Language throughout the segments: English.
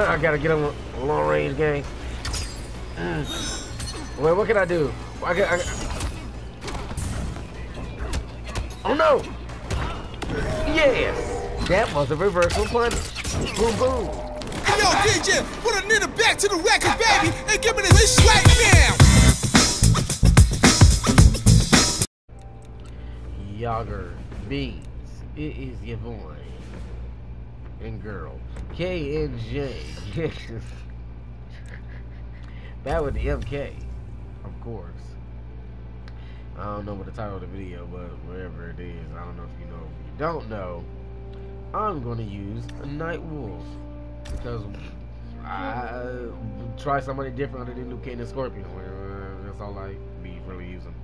I gotta get him a long range game. Wait, what can I do? Oh no! Yes! That was a reversal punch. Boom, boom. Yo, DJ, put a nigga back to the record, baby, and give me this right now! Yagger Bees. It is your boy and girl, K and J. That with the MK, of course. I don't know what the title of the video, but whatever it is, I don't know if you know. If you don't know, I'm gonna use Nightwolf because I try somebody different other than Liu Kang and Scorpion. That's all I be really using.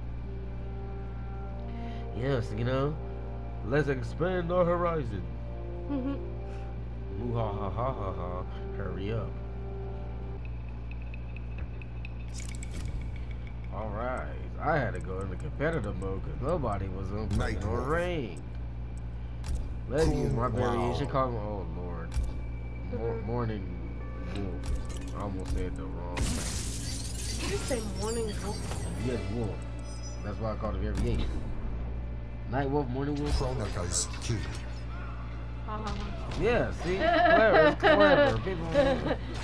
Yes, you know. Let's expand our horizon. Ooh, ha ha ha ha ha. Hurry up. Alright. I had to go into competitive mode because nobody was on the ring. Let's use my variation call. Oh, Lord. Morning wolf. I almost said the wrong thing. Did you say morning wolf? Yes, wolf. That's why I called it variation. Night wolf, morning wolf. Yeah, see? Clever, clever.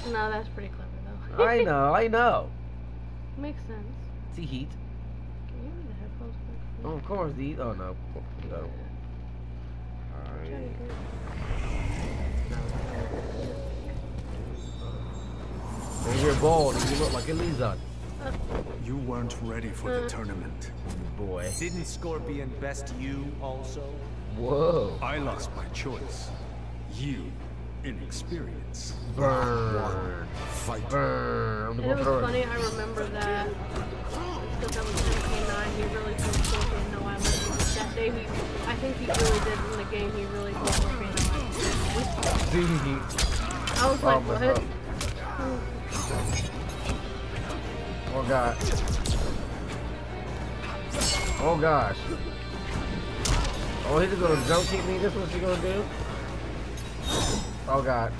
No, that's pretty clever, though. I know. Makes sense. See heat. Can you read the headphones back? Oh, of course, these. Oh, no. No. Alright. When you're bald and you look like a lizard. You weren't ready for the tournament. Boy. Didn't Scorpion best you also? Whoa. I lost my choice. You, inexperience. Burn. Fight. Burn. It was funny, I remember that. Because I was 19, he really told Scorpion no I was. That day, I think he really did in the game, he really told Scorpion no I was like, what? Oh god. Oh gosh. Oh, he's gonna jump kick me. This is what she's gonna do. Oh god.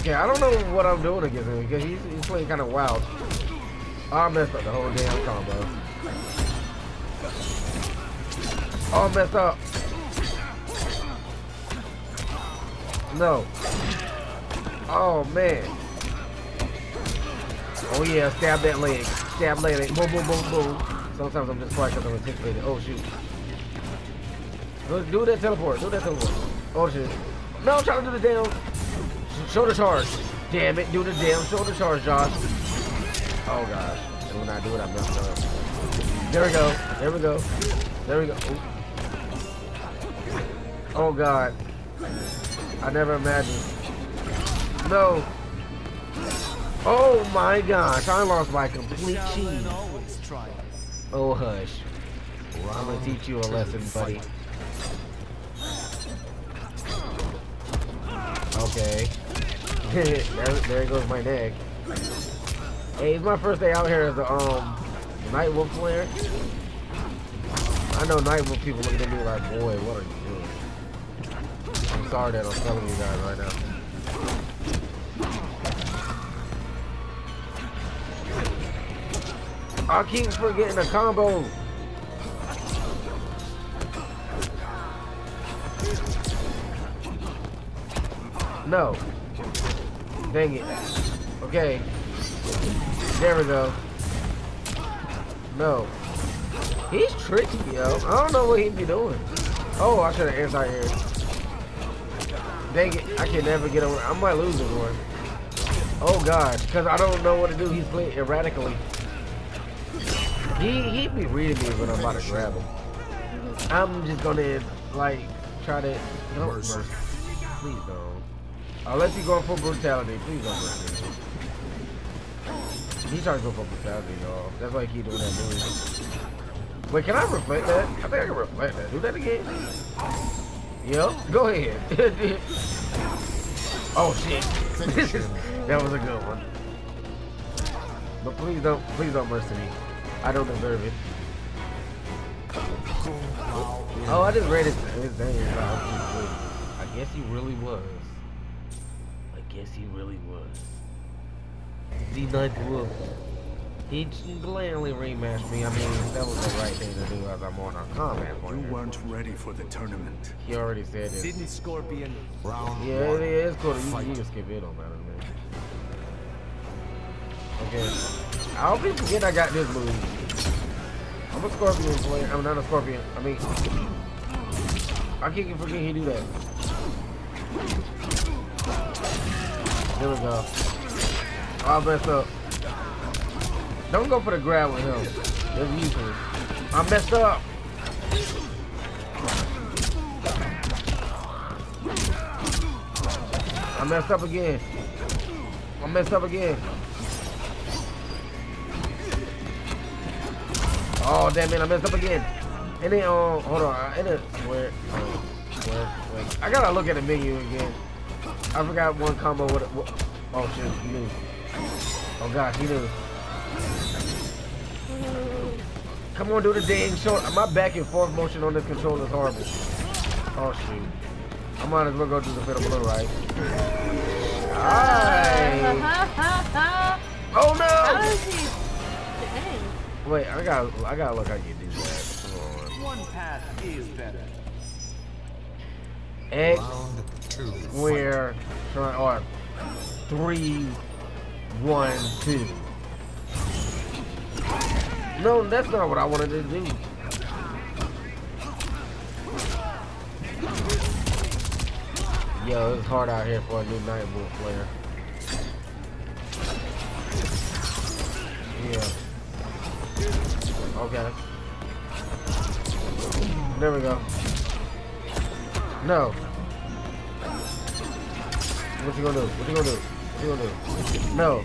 Okay, I don't know what I'm doing against him because he's playing kind of wild. I messed up the whole damn combo. All messed up. No. Oh man. Oh yeah, stab that leg. Stab leg. Boom, boom, boom, boom. Sometimes I'm just quiet because I'm anticipating. Oh shoot. Do that teleport. Do that teleport. Oh shit. No, I'm trying to do the damn shoulder charge. Damn it. Do the damn shoulder charge, Josh. Oh gosh. And when I do it, I messed up. There we go. There we go. There we go. Ooh. Oh god. I never imagined. No. Oh my gosh, I lost my complete cheese. Oh hush. Well, I'm gonna teach you a lesson, buddy. Okay. there goes my neck. Hey, it's my first day out here as a Nightwolf player. I know Nightwolf people looking at me like, boy, what are you doing? I'm sorry that I'm telling you guys right now. I keep forgetting the combo. No. Dang it. Okay. There we go. No. He's tricky, yo. I don't know what he'd be doing. Oh, I should have anti-air. Dang it. I can never get over. I might lose this one. Oh, God. Because I don't know what to do. He's playing erratically. He be reading me when I'm about to grab him. I'm just gonna like try to don't mercy. Please don't. Unless he's going for brutality, please don't mercy. He's trying to go for brutality, y'all. That's why he keep doing that move. Wait, can I reflect that? I think I can reflect that. Do that again? Yep. Go ahead. Oh shit. That was a good one. But please don't mercy me. I don't deserve it. Oh, I just read his name. I guess he really was. The Nightwolf. He blatantly rematched me. I mean, that was the right thing to do as I'm on our combat point. You weren't ready for the tournament. He already said it. Didn't Scorpion round? Yeah, it is. Scorpion. You just skip it on that, man. Okay. I hope you forget I got this move. I'm a Scorpion player. I'm not a Scorpion. I mean, I can't forget he do that. There we go. I'll mess up. Don't go for the grab with him. That's useless. I messed up. I messed up again. Oh damn it! I messed up again. And then hold on. And then where? I gotta look at the menu again. I forgot one combo with it. Oh shit! He knew. Oh god, he knew. Come on, do the dang short. My back and forth motion on this controller is horrible. Oh shoot! I might as well go do the middle blow, right? Nice. Oh no! How is he? Dang. Wait, I gotta look how you do that. Come on. One path is better. X square try or 3, 1, 2. No, that's not what I wanted to do. Yo, it's hard out here for a new Nightwolf player. Yeah. Okay. There we go. No. What you gonna do? No.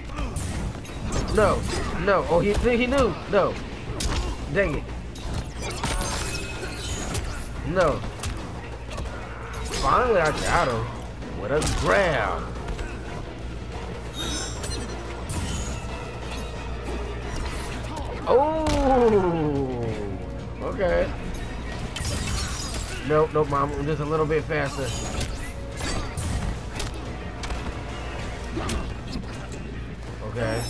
No. Oh, he knew. No. Dang it. No. Finally, I got him. What a grab. Oh. Okay. Nope, mom. I'm just a little bit faster. Okay.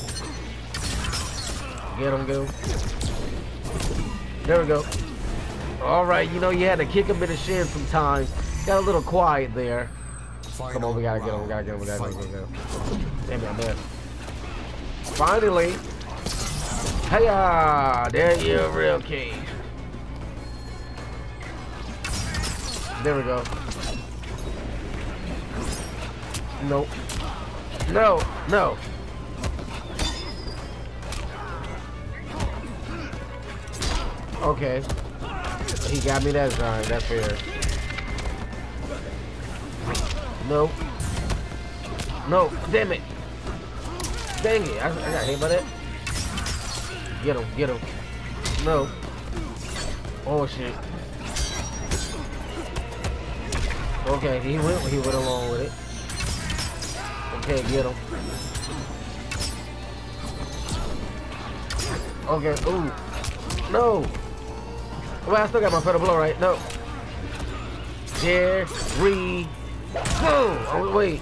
Get him, go. There we go. Alright, you know, you had to kick him in the shin sometimes. Got a little quiet there. Come on, we gotta get him, we gotta get him. Damn it, I missed. Finally. Hey-ya! There you real king. There we go. Nope. No. Okay. He got me that time. That's fair. Nope. No. Damn it. Dang it. I got hit by that. Get him. No. Oh, shit. Okay. He went along with it. Okay. Get him. Okay. Ooh. No. Well, I still got my federal blow, right? No. There we go. Oh, wait.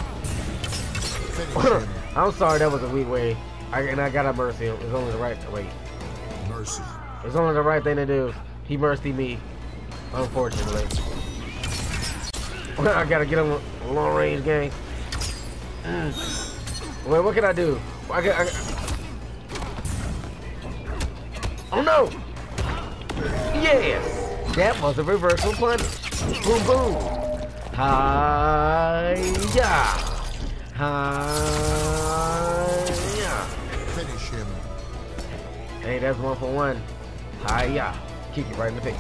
I'm sorry, that was a weak way. I got a mercy. It's only the right way. Mercy. It's only the right thing to do. He mercy me. Unfortunately. I gotta get him a long range game. Wait, what can I do? Oh no! Yes! That was a reversal punch. Boom, boom. Hi-ya. Finish him. Hey, that's 1 for 1. Hi-ya. Kick it right in the face.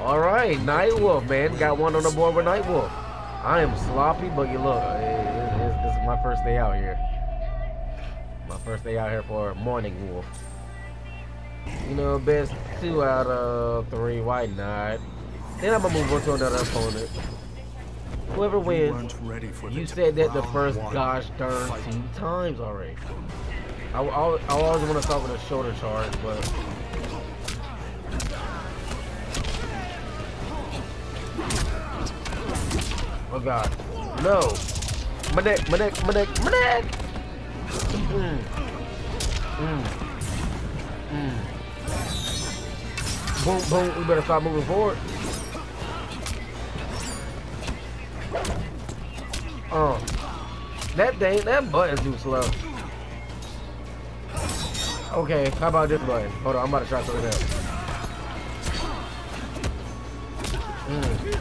All right, Nightwolf, man. Got one on the board with Nightwolf. I am sloppy, but you look. This is my first day out here. My first day out here for Morning Wolf. You know, best 2 out of 3. Why not? Then I'm gonna move on to another opponent. Whoever wins, you said that the first gosh darn 2 times already. I always want to start with a shoulder charge, but Oh god. No. My neck, my neck, my neck, my neck! Mm. Mm. Mm. Boom, boom. We better start moving forward. That thing, that button's too slow. Okay, how about this button? Hold on, I'm about to try something else. Mm.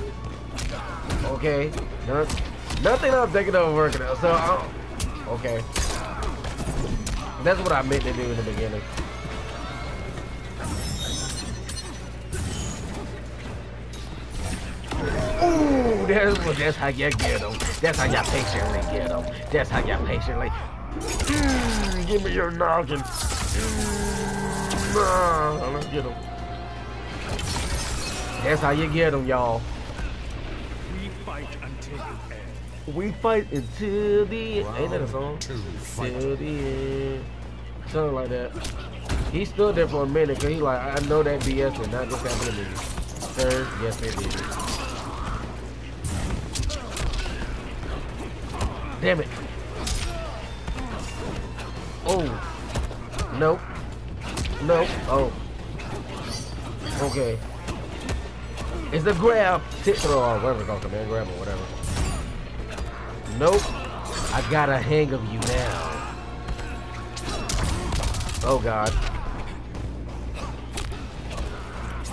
Okay, nothing I'm thinking of working out, so I don't, okay. That's what I meant to do in the beginning. Ooh, that's how you get them. That's how y'all patiently get them. That's how y'all patiently. Mm, give me your noggin. Mm, let's get them. That's how you get them, y'all. We fight until the end. We fight until the end. Ain't that a song? Until the end. Something like that. He stood there for a minute because he like, I know that BS and not just happened to me. Sir, yes it is. Damn it. Oh. Nope. Nope. Oh. Okay. It's the grab. Tip throw or whatever it's called, man. Grab or whatever. Nope. I got a hang of you now. Oh, God.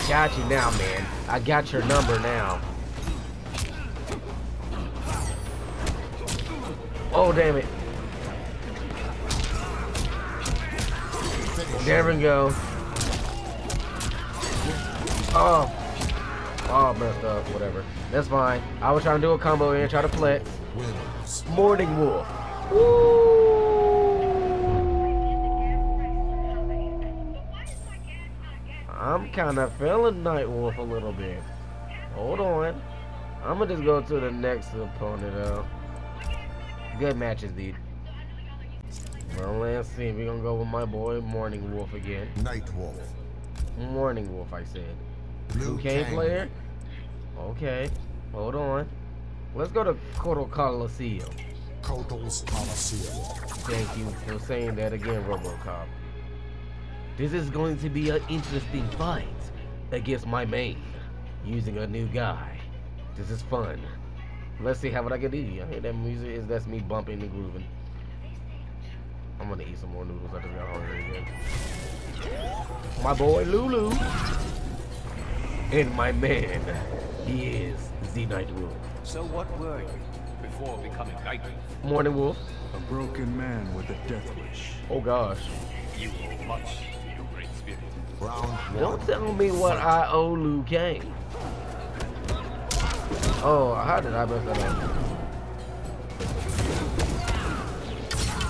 Got you now, man. I got your number now. Oh, damn it. There we go. Oh. Oh, messed up. Whatever. That's fine. I was trying to do a combo here, try to flex. Morning Wolf. Woo! I'm kind of feeling Nightwolf a little bit. Hold on. I'm going to just go to the next opponent, though. Good matches, dude. Well, let's see. We're gonna go with my boy Morning Wolf again. Nightwolf. Morning Wolf, I said. Liu Kang player. Okay. Hold on. Let's go to Kotal Coliseum. Kotal's Coliseum. Thank you for saying that again, RoboCop. This is going to be an interesting fight against my main, using a new guy. This is fun. Let's see how what I can do. I hear that music is that's me bumping and grooving. I'm gonna eat some more noodles. I just got hungry again. My boy Lulu and my man, he is the Nightwolf. So what were you before becoming Nightwolf? Morning Wolf. A broken man with a death wish. Oh gosh. You owe much to your great spirit. Don't tell me what I owe Liu Kang. Oh, how did I mess that up?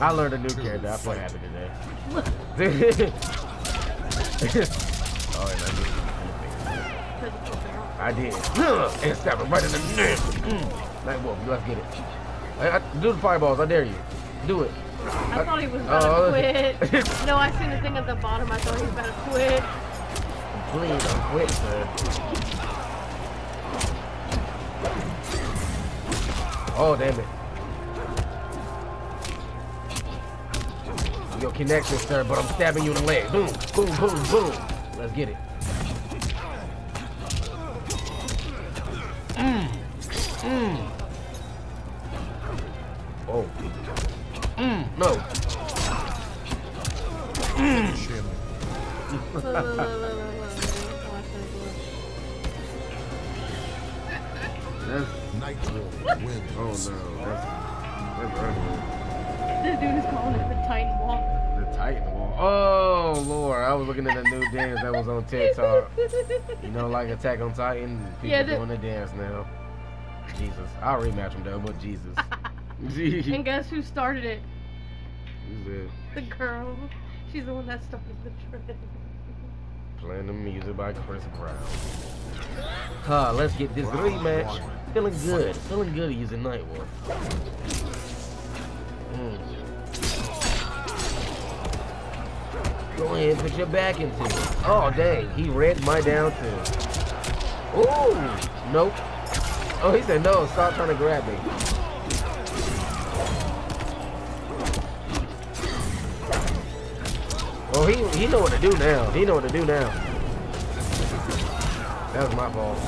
I learned a new character. I play happy today. Oh, I did. And stab him right in the neck. Nightwolf, let's get it. Do the fireballs. I dare you. Do it. I thought he was about to quit. No, I seen the thing at the bottom. I thought he was about to quit. Please don't quit, sir. Oh, damn it. Your connection, sir, but I'm stabbing you in the leg. Boom, boom, boom, boom. Let's get it. Mm. Mm. Oh. Mm. No. Mm. Nightwolf wins. Oh no, that's right. This dude is calling it the Titan Walk. The Titan Walk. Oh lord, I was looking at the new dance that was on TikTok. You know, like Attack on Titan. People doing the dance now. Jesus, I'll rematch him though, but Jesus. And guess who started it? Who's that? The girl. She's the one that started the trend. Playing the music by Chris Brown. Ha, let's get this rematch. Feeling good. Feeling good using Nightwolf. Go ahead, put your back into it. Oh, dang. He read my down too. Oh, nope. Oh, he said no. Stop trying to grab me. Oh, he know what to do now. He know what to do now. That was my fault.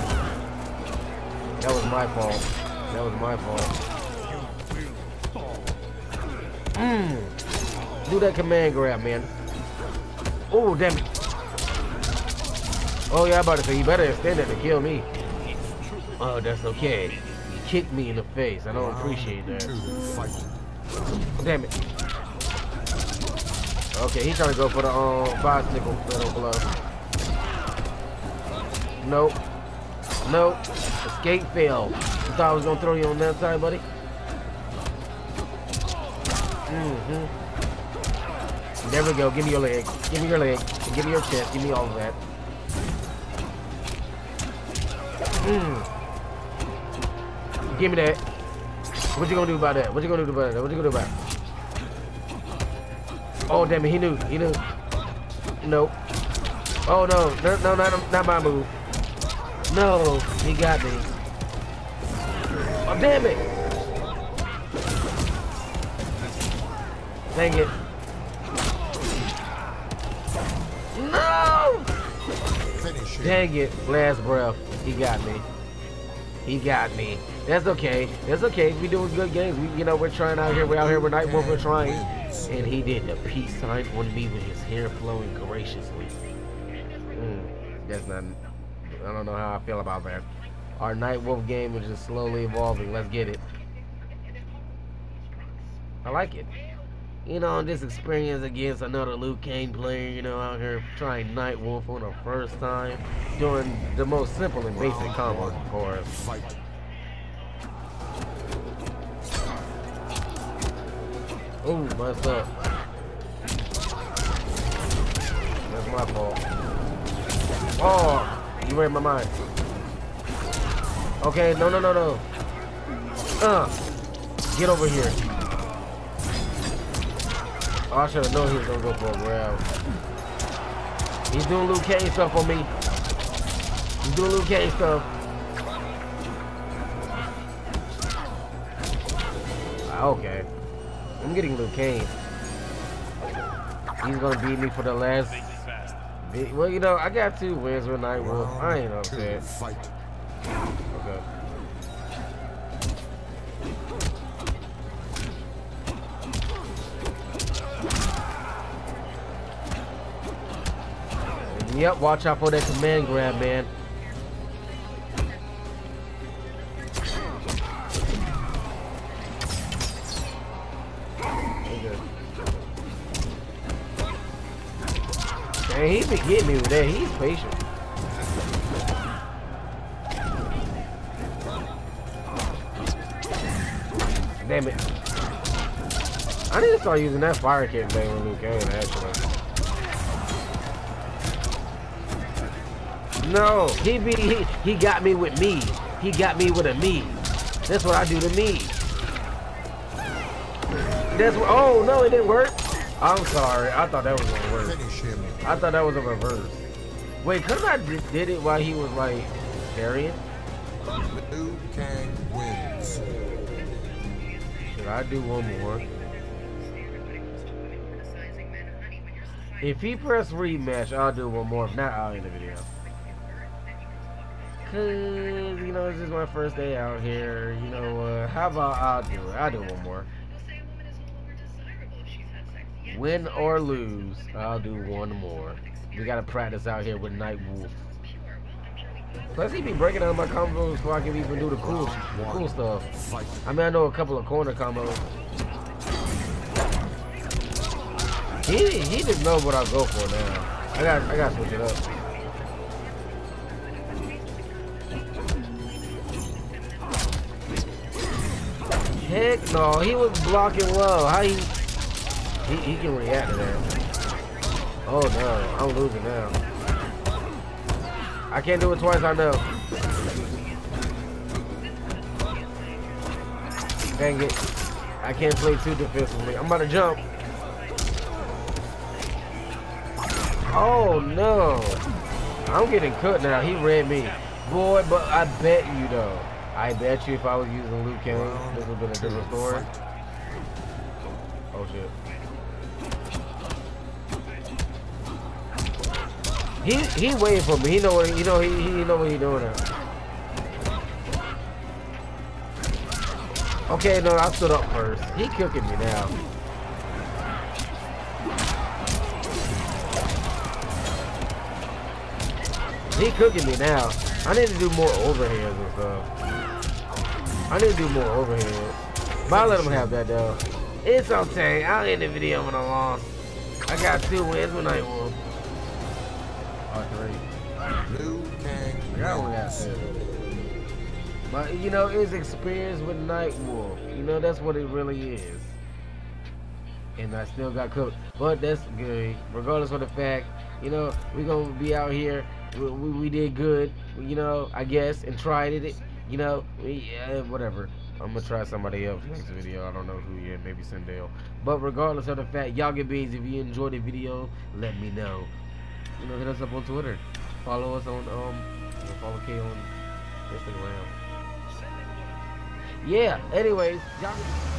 That was my fault. That was my fault. Do that command grab, man. Oh, damn it. Oh, yeah, I'm about to say, you better extend that to kill me. Oh, that's okay. You kicked me in the face. I don't appreciate that. Damn it. Okay, he's trying to go for the bicycle pedal blow. Nope. Nope. Escape fail. You thought I was going to throw you on that side, buddy? There we go. Give me your leg. Give me your leg. Give me your chest. Give me all of that. Give me that. What you gonna do about that? What you gonna do about that? What you gonna do about it? Oh, damn it. He knew. He knew. Nope. Oh, no. No, not my move. No. He got me. Oh, damn it. Dang it. No! Dang it. Last breath. He got me. He got me. That's okay. That's okay. We doing good games. We, you know, we're trying out here. We're out here. We're Nightwolf. We're trying. And he did a peace sign on me with his hair flowing graciously. That's not... I don't know how I feel about that. Our Nightwolf game is just slowly evolving. Let's get it. I like it. You know, this experience against another Liu Kang player, you know, out here trying Nightwolf for the first time, doing the most simple and basic combo for us. Oh, messed up. That's my fault. Oh, you read my mind. Okay, no. Get over here. Oh, I should have known he was gonna go for a grab. He's doing Liu Kang stuff on me. He's doing Liu Kang stuff. Okay. I'm getting Liu Kang. He's gonna beat me for the last. Well, you know, I got 2 wins with Nightwolf. I ain't upset. Okay. Yep, watch out for that command grab, man. Man, he's been getting me with that. He's patient. Damn it. I need to start using that fire kick thing when Liu Kang, actually. No, he got me with me. He got me with a me. That's what I do to me. That's what, oh no, it didn't work. I'm sorry. I thought that was a reverse. I thought that was a reverse. Wait, couldn't I did it while he was like carrying? Liu Kang wins. Should I do one more? If he press rematch, I'll do one more. If not, I'll end the video. Cause, you know, this is my first day out here, you know, how about I'll do one more. Win or lose, I'll do one more. We gotta practice out here with Nightwolf. Plus he be breaking down my combos so I can even do the cool stuff. I mean, I know a couple of corner combos. He just knows what I'll go for now. I gotta switch it up. Heck no, he was blocking low. How he can react to that. Oh no, I'm losing now. I can't do it twice, I know. Dang it. I can't play too defensively. I'm about to jump. Oh no. I'm getting cooked now. He read me. Boy, but I bet you though. I bet you if I was using Liu Kang, this would have been a different story. Oh shit. He waiting for me. He know what he doing now. Okay, no, I stood up first. He cooking me now. He cooking me now. I need to do more overhands and stuff. I need to do more overhands. But I let him have that though. It's okay. I'll end the video when I lost. I got 2 wins with Nightwolf. Liu Kang. But you know, it's experience with Nightwolf. You know, that's what it really is. And I still got cooked, but that's good. Regardless of the fact, you know, we gonna be out here. We did good, you know, I guess, and tried it. You know, whatever. I'm gonna try somebody else next video. I don't know who yet. Maybe Sindel. But regardless of the fact, Yaga Bees, if you enjoyed the video, let me know. You know, hit us up on Twitter. Follow us on, follow K on Instagram. Yeah, anyways, y'all.